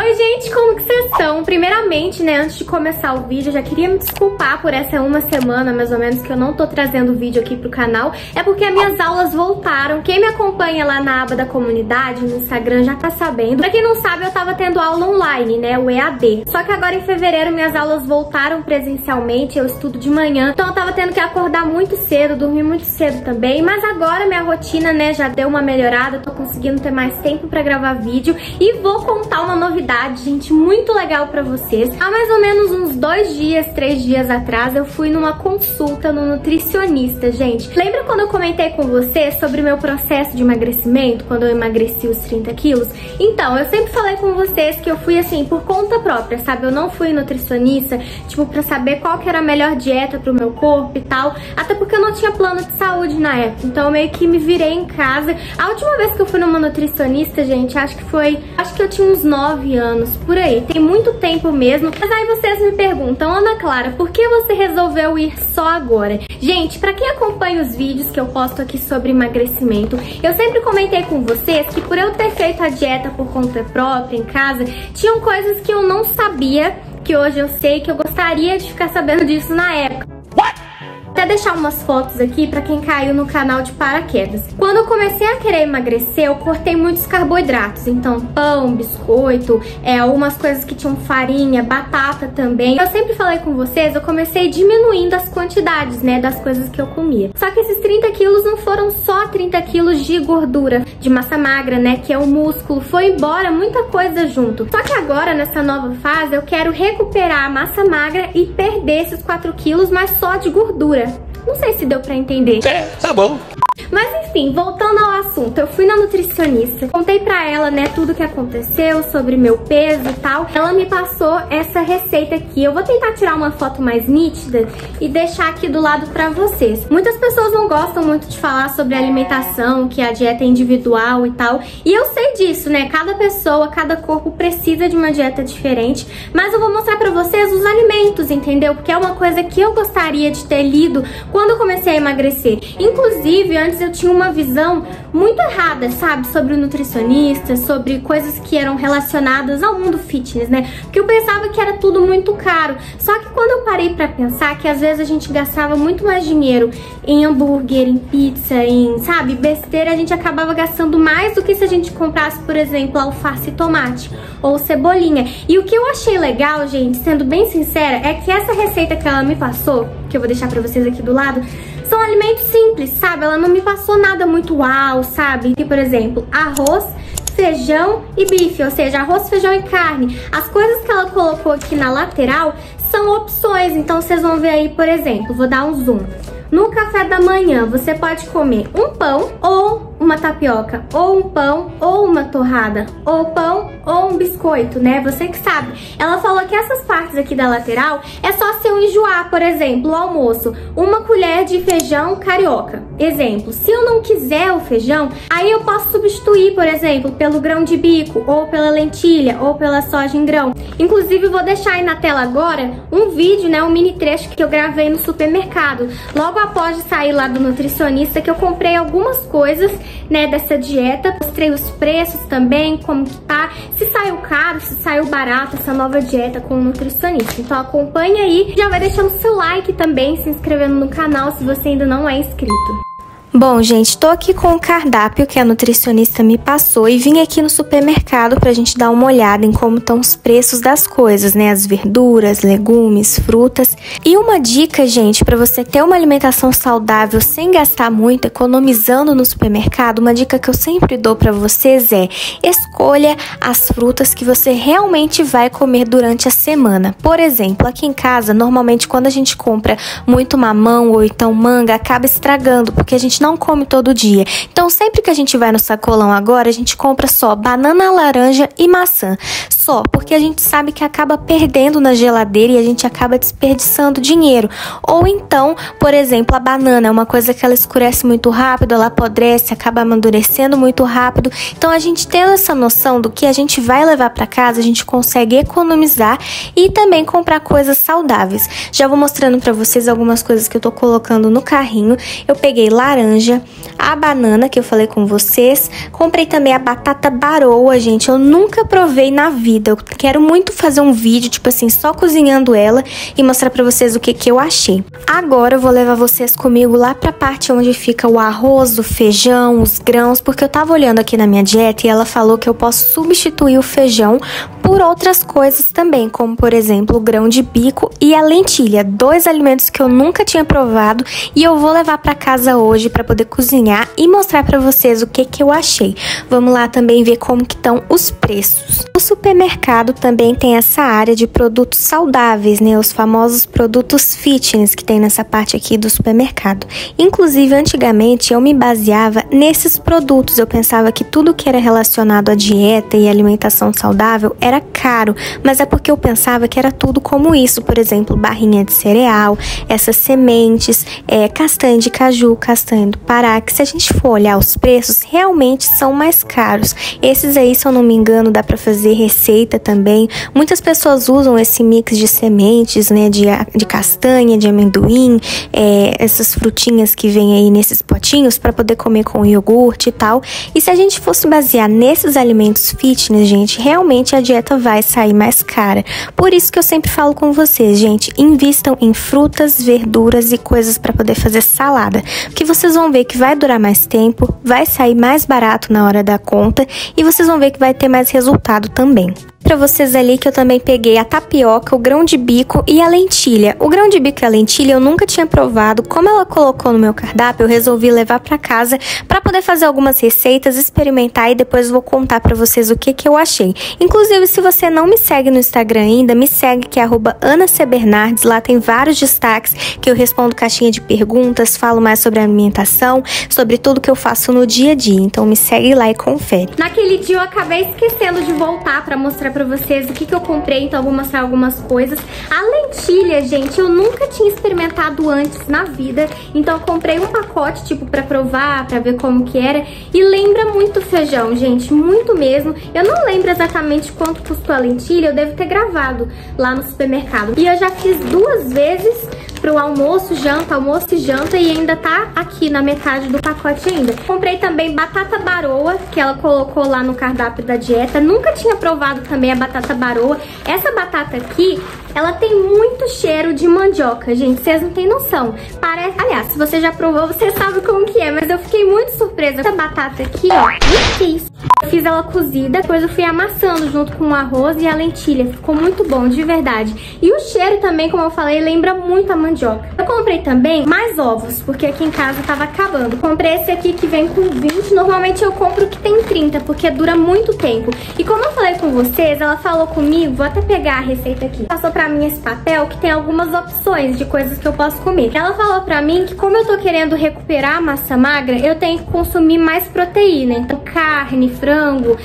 Oi gente, como que vocês estão? Primeiramente, né, antes de começar o vídeo, eu já queria me desculpar por essa uma semana, mais ou menos, que eu não tô trazendo vídeo aqui pro canal. É porque as minhas aulas voltaram. Quem me acompanha lá na aba da comunidade, no Instagram, já tá sabendo. Pra quem não sabe, eu tava tendo aula online, né, o EAD. Só que agora em fevereiro minhas aulas voltaram presencialmente, eu estudo de manhã. Então eu tava tendo que acordar muito cedo, dormir muito cedo também. Mas agora minha rotina, né, já deu uma melhorada, tô conseguindo ter mais tempo pra gravar vídeo. E vou contar uma novidade, gente, muito legal pra vocês. Há mais ou menos uns 3 dias atrás, eu fui numa consulta no nutricionista, gente. Lembra quando eu comentei com vocês sobre o meu processo de emagrecimento, quando eu emagreci os 30 quilos? Então, eu sempre falei com vocês que eu fui assim, por conta própria, sabe? Eu não fui nutricionista, tipo, pra saber qual que era a melhor dieta pro meu corpo e tal, até porque eu não tinha plano de saúde na época, então eu meio que me virei em casa. A última vez que eu fui numa nutricionista, gente, acho que eu tinha uns 9 anos. Por aí, tem muito tempo mesmo. Mas aí vocês me perguntam, Ana Clara, por que você resolveu ir só agora? Gente, pra quem acompanha os vídeos que eu posto aqui sobre emagrecimento, eu sempre comentei com vocês que por eu ter feito a dieta por conta própria, em casa, tinham coisas que eu não sabia, que hoje eu sei, que eu gostaria de ficar sabendo disso na época. Até deixar umas fotos aqui pra quem caiu no canal de paraquedas. Quando eu comecei a querer emagrecer, eu cortei muitos carboidratos, então pão, biscoito, algumas coisas que tinham farinha, batata também. Eu sempre falei com vocês, eu comecei diminuindo as quantidades, né, das coisas que eu comia. Só que esses 30 quilos não foram só 30 quilos de gordura, de massa magra, né, que é o músculo, foi embora muita coisa junto. Só que agora, nessa nova fase, eu quero recuperar a massa magra e perder esses 4 quilos, mas só de gordura. Não sei se deu pra entender. É, tá bom. Mas enfim, voltando ao assunto, eu fui na nutricionista, contei pra ela, né, tudo que aconteceu, sobre meu peso e tal. Ela me passou essa receita aqui. Eu vou tentar tirar uma foto mais nítida e deixar aqui do lado pra vocês. Muitas pessoas não gostam muito de falar sobre alimentação, que a dieta é individual e tal. E eu sei disso, né, cada pessoa, cada corpo precisa de uma dieta diferente. Mas eu vou mostrar pra vocês os alimentos, entendeu? Porque é uma coisa que eu gostaria de ter lido quando eu comecei a emagrecer. Inclusive, antes eu tinha uma visão muito errada, sabe? Sobre o nutricionista, sobre coisas que eram relacionadas ao mundo fitness, né? Porque eu pensava que era tudo muito caro. Só que quando eu parei pra pensar que às vezes a gente gastava muito mais dinheiro em hambúrguer, em pizza, em, sabe, besteira, a gente acabava gastando mais do que se a gente comprasse, por exemplo, alface e tomate ou cebolinha. E o que eu achei legal, gente, sendo bem sincera, é que essa receita que ela me passou, que eu vou deixar pra vocês aqui do lado, são alimentos simples, sabe? Ela não me passou nada muito uau, sabe? Que, por exemplo, arroz, feijão e bife, ou seja, arroz, feijão e carne. As coisas que ela colocou aqui na lateral são opções, então vocês vão ver aí, por exemplo, vou dar um zoom. No café da manhã, você pode comer um pão ou uma tapioca, ou um pão ou uma torrada, ou pão ou um biscoito, né? Você que sabe. Ela falou que essas partes aqui da lateral é só se eu enjoar, por exemplo, o almoço, uma colher de feijão carioca. Exemplo, se eu não quiser o feijão, aí eu posso substituir, por exemplo, pelo grão de bico, ou pela lentilha, ou pela soja em grão. Inclusive, vou deixar aí na tela agora um vídeo, né, um mini trecho que eu gravei no supermercado, logo após de sair lá do nutricionista, que eu comprei algumas coisas, né, dessa dieta. Mostrei os preços também, como que tá, se saiu caro, se saiu barato essa nova dieta com o nutricionista. Então acompanha aí, já vai deixando seu like também, se inscrevendo no canal se você ainda não é inscrito. Bom, gente, tô aqui com o cardápio que a nutricionista me passou e vim aqui no supermercado pra gente dar uma olhada em como estão os preços das coisas, né? As verduras, legumes, frutas. E uma dica, gente, pra você ter uma alimentação saudável sem gastar muito, economizando no supermercado, uma dica que eu sempre dou pra vocês é: escolha as frutas que você realmente vai comer durante a semana. Por exemplo, aqui em casa, normalmente quando a gente compra muito mamão ou então manga, acaba estragando, porque a gente não come todo dia. Então, sempre que a gente vai no sacolão agora, a gente compra só banana, laranja e maçã. Só, porque a gente sabe que acaba perdendo na geladeira e a gente acaba desperdiçando dinheiro. Ou então, por exemplo, a banana é uma coisa que ela escurece muito rápido, ela apodrece, acaba amadurecendo muito rápido. Então, a gente tendo essa noção do que a gente vai levar para casa, a gente consegue economizar e também comprar coisas saudáveis. Já vou mostrando para vocês algumas coisas que eu tô colocando no carrinho. Eu peguei laranja, a banana que eu falei com vocês, comprei também a batata baroa, gente, eu nunca provei na vida. comida. Eu quero muito fazer um vídeo, tipo assim, só cozinhando ela e mostrar pra vocês o que eu achei. Agora eu vou levar vocês comigo lá pra parte onde fica o arroz, o feijão, os grãos, porque eu tava olhando aqui na minha dieta e ela falou que eu posso substituir o feijão por outras coisas também, como por exemplo o grão de bico e a lentilha, dois alimentos que eu nunca tinha provado e eu vou levar pra casa hoje pra poder cozinhar e mostrar pra vocês o que eu achei. Vamos lá também ver como que estão os preços. O supermercado também tem essa área de produtos saudáveis, né? Os famosos produtos fitness que tem nessa parte aqui do supermercado. Inclusive, antigamente eu me baseava nesses produtos. Eu pensava que tudo que era relacionado à dieta e alimentação saudável era caro, mas é porque eu pensava que era tudo como isso. Por exemplo, barrinha de cereal, essas sementes, castanha de caju, castanha do Pará, que se a gente for olhar os preços, realmente são mais caros. Esses aí, se eu não me engano, dá pra fazer receita também. Muitas pessoas usam esse mix de sementes, né, de castanha, de amendoim, essas frutinhas que vem aí nesses potinhos pra poder comer com iogurte e tal. E se a gente fosse basear nesses alimentos fitness, gente, realmente a dieta vai sair mais cara. Por isso que eu sempre falo com vocês, gente, invistam em frutas, verduras e coisas pra poder fazer salada, porque vocês vão ver que vai durar mais tempo, vai sair mais barato na hora da conta e vocês vão ver que vai ter mais resultado também. Pra vocês ali que eu também peguei a tapioca, o grão de bico e a lentilha. O grão de bico e a lentilha eu nunca tinha provado. Como ela colocou no meu cardápio, eu resolvi levar pra casa pra poder fazer algumas receitas, experimentar e depois vou contar pra vocês o que eu achei. Inclusive, se você não me segue no Instagram ainda, me segue, que é @anacbernardes. Lá tem vários destaques que eu respondo caixinha de perguntas, falo mais sobre alimentação, sobre tudo que eu faço no dia a dia. Então me segue lá e confere. Naquele dia eu acabei esquecendo de voltar pra mostrar pra vocês o que eu comprei, então eu vou mostrar algumas coisas. A lentilha, gente, eu nunca tinha experimentado antes na vida, então eu comprei um pacote, tipo, pra provar, pra ver como que era, e lembra muito feijão, gente, muito mesmo. Eu não lembro exatamente quanto custou a lentilha, eu devo ter gravado lá no supermercado. E eu já fiz duas vezes pro almoço e janta, e ainda tá aqui na metade do pacote ainda. Comprei também batata baroa, que ela colocou lá no cardápio da dieta. Nunca tinha provado também a batata baroa. Essa batata aqui, ela tem muito cheiro de mandioca, gente, vocês não tem noção. Parece... Aliás, se você já provou, você sabe como que é, mas eu fiquei muito surpresa. Essa batata aqui, ó, o que é isso? Eu fiz ela cozida, depois eu fui amassando junto com o arroz e a lentilha. Ficou muito bom, de verdade. E o cheiro também, como eu falei, lembra muito a mandioca. Eu comprei também mais ovos, porque aqui em casa tava acabando. Comprei esse aqui que vem com 20. Normalmente eu compro o que tem 30, porque dura muito tempo. E como eu falei com vocês, ela falou comigo, vou até pegar a receita aqui. Passou pra mim esse papel que tem algumas opções de coisas que eu posso comer. Ela falou pra mim que como eu tô querendo recuperar a massa magra, eu tenho que consumir mais proteína. Então carne, frango,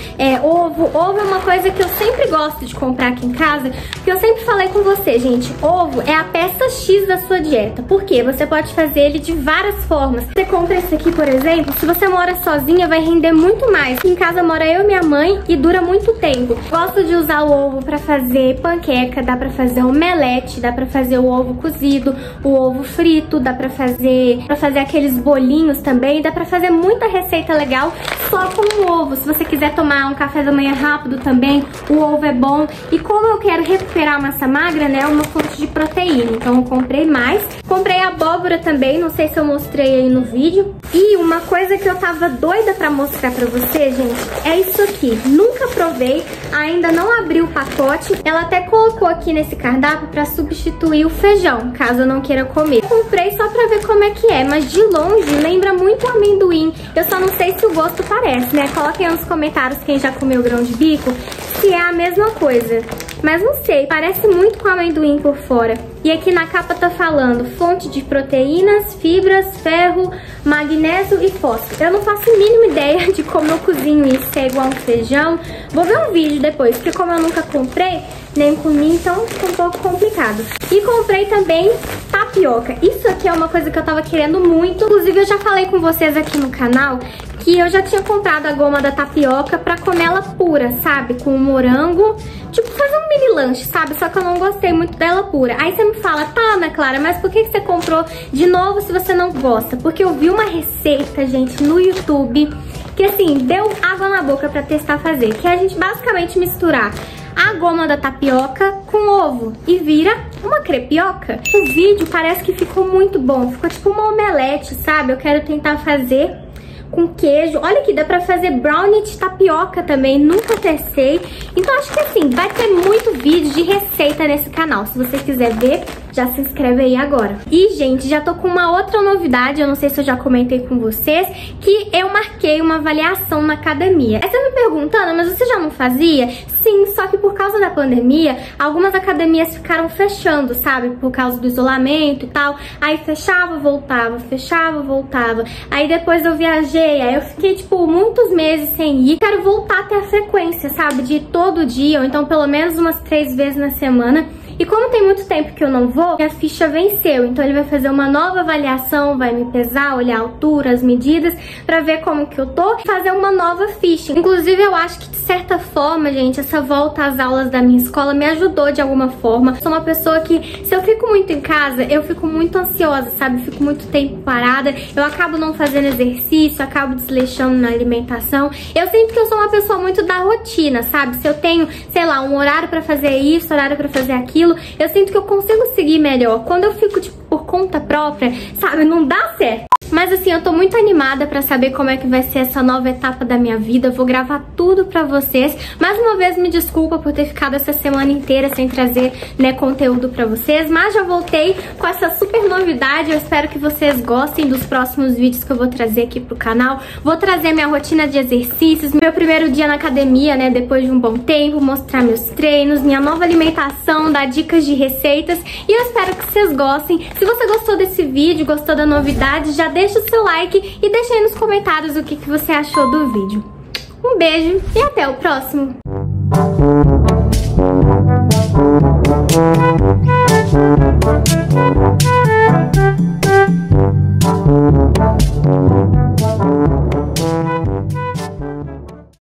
ovo. Ovo é uma coisa que eu sempre gosto de comprar aqui em casa, porque eu sempre falei com você, gente, ovo é a peça X da sua dieta, porque você pode fazer ele de várias formas. Você compra esse aqui, por exemplo, se você mora sozinha vai render muito mais. Aqui em casa mora eu e minha mãe e dura muito tempo. Gosto de usar o ovo pra fazer panqueca, dá pra fazer omelete, dá pra fazer o ovo cozido, o ovo frito, dá pra fazer aqueles bolinhos também, dá pra fazer muita receita legal só com o ovo. Se você quiser tomar um café da manhã rápido também, o ovo é bom. E como eu quero recuperar a massa magra, né, é uma fonte de proteína, então eu comprei mais. Comprei abóbora também, não sei se eu mostrei aí no vídeo. E uma coisa que eu tava doida pra mostrar pra você, gente, é isso aqui. Nunca provei, ainda não abri o pacote. Ela até colocou aqui nesse cardápio pra substituir o feijão, caso eu não queira comer. Comprei só pra ver como é que é, mas de longe lembra muito amendoim. Eu só não sei se o gosto parece, né? Coloquem nos comentários quem já comeu grão de bico se é a mesma coisa, mas não sei, parece muito com amendoim por fora. E aqui na capa tá falando fonte de proteínas, fibras, ferro, magnésio e fósforo. Eu não faço a mínima ideia de como eu cozinho isso, se é igual um feijão. Vou ver um vídeo depois, porque como eu nunca comprei nem comi, então ficou um pouco complicado. E comprei também tapioca. Isso aqui é uma coisa que eu tava querendo muito. Inclusive eu já falei com vocês aqui no canal que eu já tinha comprado a goma da tapioca pra comer ela pura, sabe? Com morango, tipo fazer um mini lanche, sabe? Só que eu não gostei muito dela pura. Aí você me fala, tá, Ana Clara, mas por que você comprou de novo se você não gosta? Porque eu vi uma receita, gente, no YouTube, que assim, deu água na boca pra testar fazer, que é a gente basicamente misturar a goma da tapioca com ovo e vira uma crepioca. O vídeo parece que ficou muito bom, ficou tipo uma omelete, sabe? Eu quero tentar fazer com queijo. Olha aqui, dá pra fazer brownie de tapioca também, nunca testei. Então acho que assim, vai ter muito vídeo de receita nesse canal. Se você quiser ver, já se inscreve aí agora. E gente, já tô com uma outra novidade, eu não sei se eu já comentei com vocês, que eu marquei uma avaliação na academia. Aí você me perguntando, mas você já não fazia? Sim, só que por causa da pandemia, algumas academias ficaram fechando, sabe? Por causa do isolamento e tal. Aí fechava, voltava, fechava, voltava. Aí depois eu viajei, aí eu fiquei, tipo, muitos meses sem ir. Quero voltar a ter a frequência, sabe? De ir todo dia, ou então pelo menos umas 3 vezes na semana. E como tem muito tempo que eu não vou, minha ficha venceu. Então ele vai fazer uma nova avaliação, vai me pesar, olhar a altura, as medidas, pra ver como que eu tô e fazer uma nova ficha. Inclusive eu acho que de certa forma, gente, essa volta às aulas da minha escola me ajudou de alguma forma. Sou uma pessoa que, se eu fico muito em casa, eu fico muito ansiosa, sabe? Fico muito tempo parada, eu acabo não fazendo exercício, acabo desleixando na alimentação. Eu sinto que eu sou uma pessoa muito da rotina, sabe? Se eu tenho, sei lá, um horário pra fazer isso, horário pra fazer aquilo, eu sinto que eu consigo seguir melhor. Quando eu fico, tipo, por conta própria, sabe, não dá certo. Mas assim, eu tô muito animada pra saber como é que vai ser essa nova etapa da minha vida. Eu vou gravar tudo pra vocês. Mais uma vez, me desculpa por ter ficado essa semana inteira sem trazer, né, conteúdo pra vocês. Mas já voltei com essa super novidade. Eu espero que vocês gostem dos próximos vídeos que eu vou trazer aqui pro canal. Vou trazer minha rotina de exercícios, meu primeiro dia na academia, né, depois de um bom tempo, mostrar meus treinos, minha nova alimentação, dar dicas de receitas. E eu espero que vocês gostem. Se você gostou desse vídeo, gostou da novidade, já deixa o seu like e deixa aí nos comentários o que você achou do vídeo. Um beijo e até o próximo!